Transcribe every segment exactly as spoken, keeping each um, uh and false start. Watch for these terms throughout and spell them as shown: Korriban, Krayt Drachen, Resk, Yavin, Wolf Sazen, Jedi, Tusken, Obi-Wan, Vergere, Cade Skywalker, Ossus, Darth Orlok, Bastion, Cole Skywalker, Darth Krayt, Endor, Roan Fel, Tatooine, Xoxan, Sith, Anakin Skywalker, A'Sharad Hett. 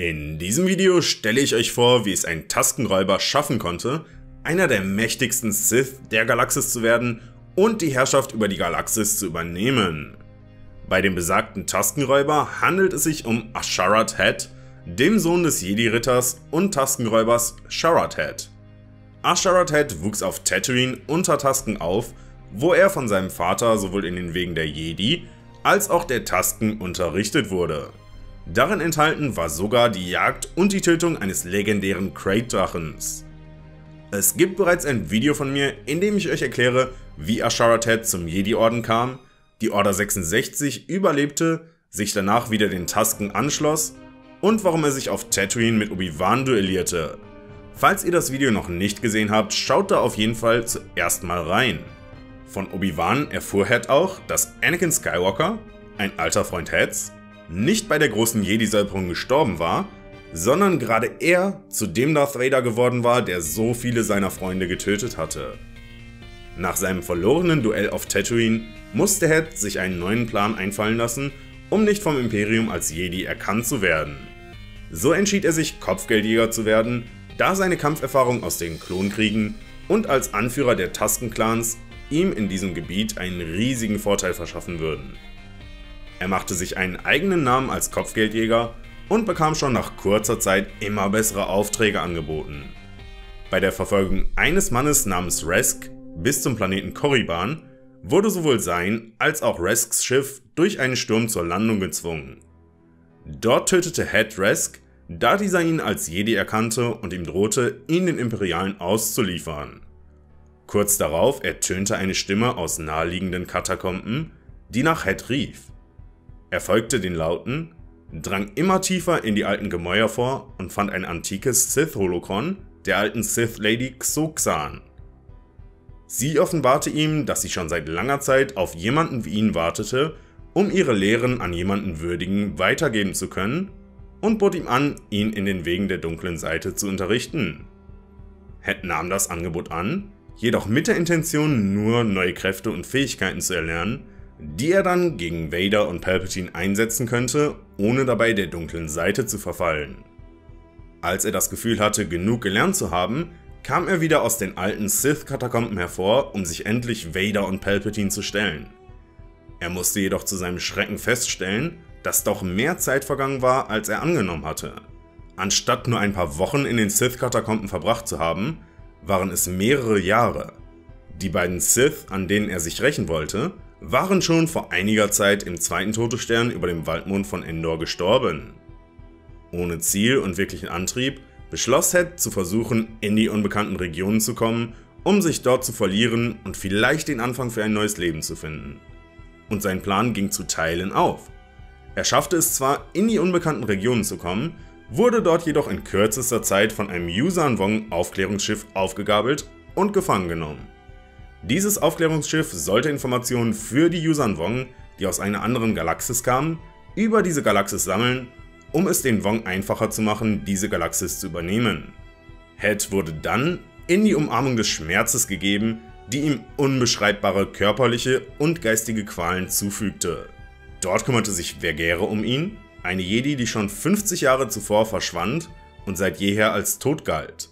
In diesem Video stelle ich euch vor, wie es ein Tusken-Räuber schaffen konnte, einer der mächtigsten Sith der Galaxis zu werden und die Herrschaft über die Galaxis zu übernehmen. Bei dem besagten Tusken-Räuber handelt es sich um A'Sharad Hett, dem Sohn des Jedi-Ritters und Tusken-Räubers Sharad Hett. A'Sharad Hett wuchs auf Tatooine unter Tusken auf, wo er von seinem Vater sowohl in den Wegen der Jedi als auch der Tusken unterrichtet wurde. Darin enthalten war sogar die Jagd und die Tötung eines legendären Krayt Drachens. Es gibt bereits ein Video von mir, in dem ich euch erkläre, wie A'Sharad Hett zum Jedi-Orden kam, die Order sechsundsechzig überlebte, sich danach wieder den Tusken anschloss und warum er sich auf Tatooine mit Obi-Wan duellierte. Falls ihr das Video noch nicht gesehen habt, schaut da auf jeden Fall zuerst mal rein. Von Obi-Wan erfuhr Hett auch, dass Anakin Skywalker, ein alter Freund Hetts, nicht bei der großen Jedi-Säuberung gestorben war, sondern gerade er zu dem Darth Vader geworden war, der so viele seiner Freunde getötet hatte. Nach seinem verlorenen Duell auf Tatooine musste Hett sich einen neuen Plan einfallen lassen, um nicht vom Imperium als Jedi erkannt zu werden. So entschied er sich, Kopfgeldjäger zu werden, da seine Kampferfahrung aus den Klonkriegen und als Anführer der Tusken-Clans ihm in diesem Gebiet einen riesigen Vorteil verschaffen würden. Er machte sich einen eigenen Namen als Kopfgeldjäger und bekam schon nach kurzer Zeit immer bessere Aufträge angeboten. Bei der Verfolgung eines Mannes namens Resk bis zum Planeten Korriban wurde sowohl sein als auch Resks Schiff durch einen Sturm zur Landung gezwungen. Dort tötete Hett Resk, da dieser ihn als Jedi erkannte und ihm drohte, ihn den Imperialen auszuliefern. Kurz darauf ertönte eine Stimme aus naheliegenden Katakomben, die nach Hett rief. Er folgte den Lauten, drang immer tiefer in die alten Gemäuer vor und fand ein antikes Sith-Holokron der alten Sith-Lady Xoxan. Sie offenbarte ihm, dass sie schon seit langer Zeit auf jemanden wie ihn wartete, um ihre Lehren an jemanden Würdigen weitergeben zu können, und bot ihm an, ihn in den Wegen der dunklen Seite zu unterrichten. Hett nahm das Angebot an, jedoch mit der Intention, nur neue Kräfte und Fähigkeiten zu erlernen, die er dann gegen Vader und Palpatine einsetzen könnte, ohne dabei der dunklen Seite zu verfallen. Als er das Gefühl hatte, genug gelernt zu haben, kam er wieder aus den alten Sith-Katakomben hervor, um sich endlich Vader und Palpatine zu stellen. Er musste jedoch zu seinem Schrecken feststellen, dass doch mehr Zeit vergangen war, als er angenommen hatte. Anstatt nur ein paar Wochen in den Sith-Katakomben verbracht zu haben, waren es mehrere Jahre. Die beiden Sith, an denen er sich rächen wollte, waren schon vor einiger Zeit im zweiten Todesstern über dem Waldmond von Endor gestorben. Ohne Ziel und wirklichen Antrieb beschloss Hett zu versuchen, in die unbekannten Regionen zu kommen, um sich dort zu verlieren und vielleicht den Anfang für ein neues Leben zu finden. Und sein Plan ging zu Teilen auf. Er schaffte es zwar, in die unbekannten Regionen zu kommen, wurde dort jedoch in kürzester Zeit von einem Yuuzhan Vong Aufklärungsschiff aufgegabelt und gefangen genommen. Dieses Aufklärungsschiff sollte Informationen für die Yuuzhan Vong, die aus einer anderen Galaxis kamen, über diese Galaxis sammeln, um es den Vong einfacher zu machen, diese Galaxis zu übernehmen. Hett wurde dann in die Umarmung des Schmerzes gegeben, die ihm unbeschreibbare körperliche und geistige Qualen zufügte. Dort kümmerte sich Vergere um ihn, eine Jedi, die schon fünfzig Jahre zuvor verschwand und seit jeher als tot galt.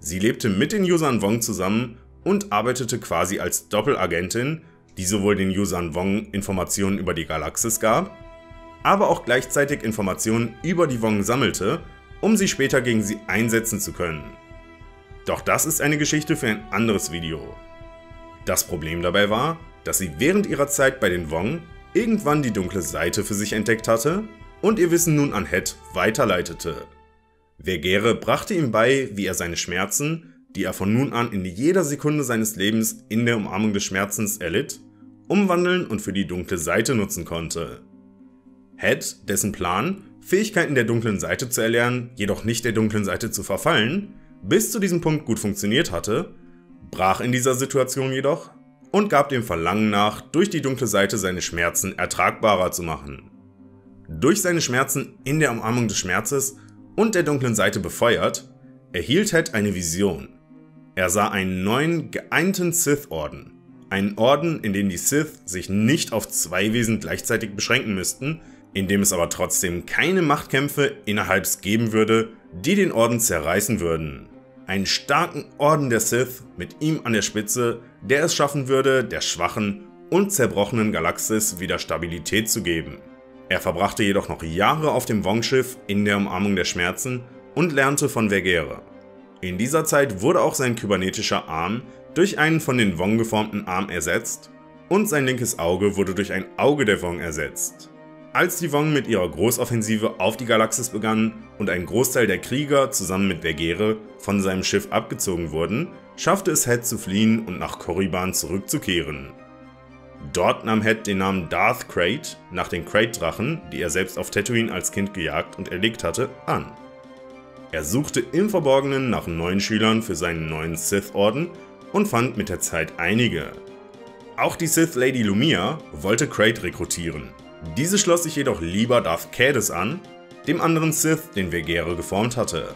Sie lebte mit den Yuuzhan Vong zusammen und arbeitete quasi als Doppelagentin, die sowohl den Yuuzhan Vong Informationen über die Galaxis gab, aber auch gleichzeitig Informationen über die Vong sammelte, um sie später gegen sie einsetzen zu können. Doch das ist eine Geschichte für ein anderes Video. Das Problem dabei war, dass sie während ihrer Zeit bei den Vong irgendwann die dunkle Seite für sich entdeckt hatte und ihr Wissen nun an Hett weiterleitete. Vergere brachte ihm bei, wie er seine Schmerzen, die er von nun an in jeder Sekunde seines Lebens in der Umarmung des Schmerzens erlitt, umwandeln und für die dunkle Seite nutzen konnte. Hett, dessen Plan, Fähigkeiten der dunklen Seite zu erlernen, jedoch nicht der dunklen Seite zu verfallen, bis zu diesem Punkt gut funktioniert hatte, brach in dieser Situation jedoch und gab dem Verlangen nach, durch die dunkle Seite seine Schmerzen ertragbarer zu machen. Durch seine Schmerzen in der Umarmung des Schmerzes und der dunklen Seite befeuert, erhielt Hett eine Vision. Er sah einen neuen, geeinten Sith-Orden. Einen Orden, in dem die Sith sich nicht auf zwei Wesen gleichzeitig beschränken müssten, in dem es aber trotzdem keine Machtkämpfe innerhalb geben würde, die den Orden zerreißen würden. Einen starken Orden der Sith mit ihm an der Spitze, der es schaffen würde, der schwachen und zerbrochenen Galaxis wieder Stabilität zu geben. Er verbrachte jedoch noch Jahre auf dem Wong-Schiff in der Umarmung der Schmerzen und lernte von Vergere. In dieser Zeit wurde auch sein kybernetischer Arm durch einen von den Wong geformten Arm ersetzt und sein linkes Auge wurde durch ein Auge der Wong ersetzt. Als die Wong mit ihrer Großoffensive auf die Galaxis begannen und ein Großteil der Krieger zusammen mit Vergere von seinem Schiff abgezogen wurden, schaffte es Hett zu fliehen und nach Korriban zurückzukehren. Dort nahm Hett den Namen Darth Krayt, nach den Krayt Drachen, die er selbst auf Tatooine als Kind gejagt und erlegt hatte, an. Er suchte im Verborgenen nach neuen Schülern für seinen neuen Sith-Orden und fand mit der Zeit einige. Auch die Sith-Lady Lumia wollte Krayt rekrutieren. Diese schloss sich jedoch lieber Darth Cadiz an, dem anderen Sith, den Vergere geformt hatte.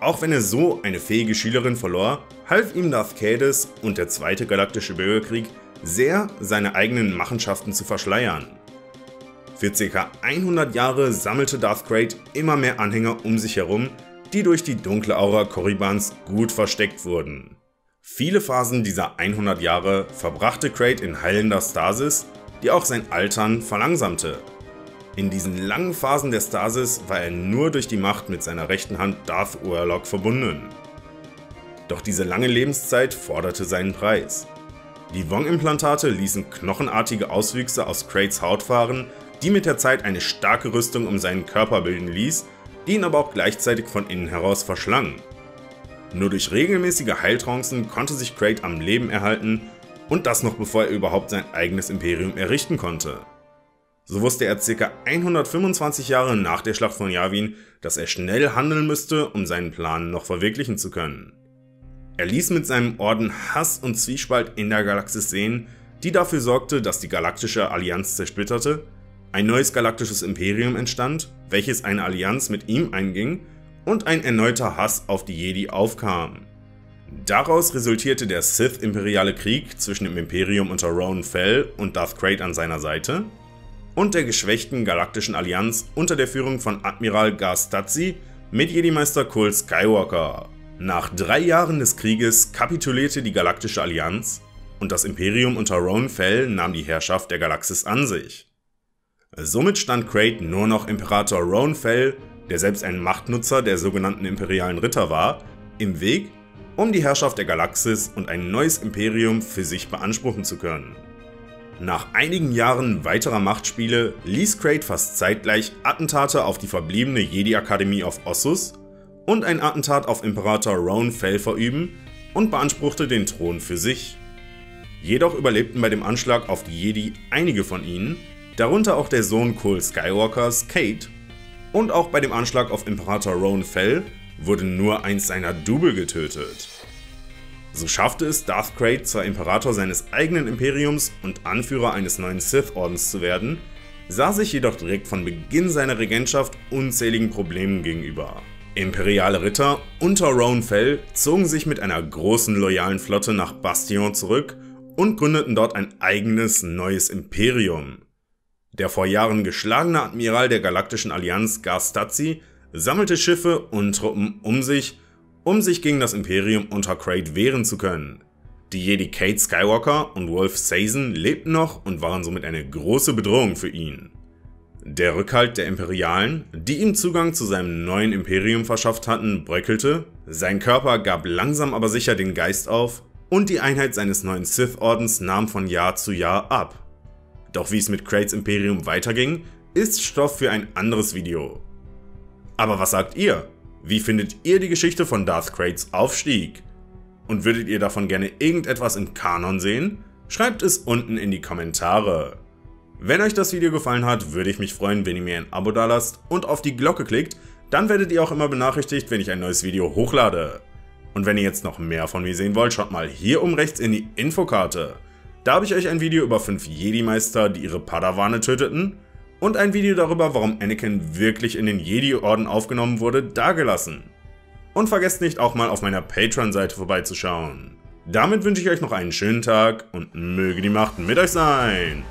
Auch wenn er so eine fähige Schülerin verlor, half ihm Darth Cadiz und der Zweite Galaktische Bürgerkrieg sehr, seine eigenen Machenschaften zu verschleiern. Für ca. hundert Jahre sammelte Darth Krayt immer mehr Anhänger um sich herum, die durch die dunkle Aura Korribans gut versteckt wurden. Viele Phasen dieser hundert Jahre verbrachte Krayt in heilender Stasis, die auch sein Altern verlangsamte. In diesen langen Phasen der Stasis war er nur durch die Macht mit seiner rechten Hand Darth Orlok verbunden. Doch diese lange Lebenszeit forderte seinen Preis. Die Wong-Implantate ließen knochenartige Auswüchse aus Krayts Haut fahren, die mit der Zeit eine starke Rüstung um seinen Körper bilden ließ, die ihn aber auch gleichzeitig von innen heraus verschlang. Nur durch regelmäßige Heiltrancen konnte sich Krayt am Leben erhalten, und das noch bevor er überhaupt sein eigenes Imperium errichten konnte. So wusste er ca. hundertfünfundzwanzig Jahre nach der Schlacht von Yavin, dass er schnell handeln müsste, um seinen Plan noch verwirklichen zu können. Er ließ mit seinem Orden Hass und Zwiespalt in der Galaxis sehen, die dafür sorgte, dass die Galaktische Allianz zersplitterte, ein neues galaktisches Imperium entstand, welches eine Allianz mit ihm einging und ein erneuter Hass auf die Jedi aufkam. Daraus resultierte der Sith-Imperiale Krieg zwischen dem Imperium unter Roan Fel und Darth Krayt an seiner Seite und der geschwächten Galaktischen Allianz unter der Führung von Admiral Gar Stazi mit Jedimeister Cole Skywalker. Nach drei Jahren des Krieges kapitulierte die Galaktische Allianz und das Imperium unter Roan Fel nahm die Herrschaft der Galaxis an sich. Somit stand Krayt nur noch Imperator Roan Fel, der selbst ein Machtnutzer der sogenannten Imperialen Ritter war, im Weg, um die Herrschaft der Galaxis und ein neues Imperium für sich beanspruchen zu können. Nach einigen Jahren weiterer Machtspiele ließ Krayt fast zeitgleich Attentate auf die verbliebene Jedi-Akademie auf Ossus und ein Attentat auf Imperator Roan Fel verüben und beanspruchte den Thron für sich. Jedoch überlebten bei dem Anschlag auf die Jedi einige von ihnen, darunter auch der Sohn Cole Skywalkers, Cade, und auch bei dem Anschlag auf Imperator Roan Fel wurde nur eins seiner Double getötet. So schaffte es Darth Krayt zwar Imperator seines eigenen Imperiums und Anführer eines neuen Sith-Ordens zu werden, sah sich jedoch direkt von Beginn seiner Regentschaft unzähligen Problemen gegenüber. Imperiale Ritter unter Roan Fel zogen sich mit einer großen loyalen Flotte nach Bastion zurück und gründeten dort ein eigenes neues Imperium. Der vor Jahren geschlagene Admiral der Galaktischen Allianz Gar Stazi sammelte Schiffe und Truppen um sich, um sich gegen das Imperium unter Krayt wehren zu können. Die Jedi Cade Skywalker und Wolf Sazen lebten noch und waren somit eine große Bedrohung für ihn. Der Rückhalt der Imperialen, die ihm Zugang zu seinem neuen Imperium verschafft hatten, bröckelte, sein Körper gab langsam aber sicher den Geist auf und die Einheit seines neuen Sith-Ordens nahm von Jahr zu Jahr ab. Doch wie es mit Krayts Imperium weiterging, ist Stoff für ein anderes Video. Aber was sagt ihr? Wie findet ihr die Geschichte von Darth Krayts Aufstieg? Und würdet ihr davon gerne irgendetwas im Kanon sehen? Schreibt es unten in die Kommentare. Wenn euch das Video gefallen hat, würde ich mich freuen, wenn ihr mir ein Abo dalasst und auf die Glocke klickt, dann werdet ihr auch immer benachrichtigt, wenn ich ein neues Video hochlade. Und wenn ihr jetzt noch mehr von mir sehen wollt, schaut mal hier oben rechts in die Infokarte. Da habe ich euch ein Video über fünf Jedi-Meister, die ihre Padawane töteten, und ein Video darüber, warum Anakin wirklich in den Jedi-Orden aufgenommen wurde, dagelassen. Und vergesst nicht, auch mal auf meiner Patreon-Seite vorbeizuschauen. Damit wünsche ich euch noch einen schönen Tag und möge die Macht mit euch sein!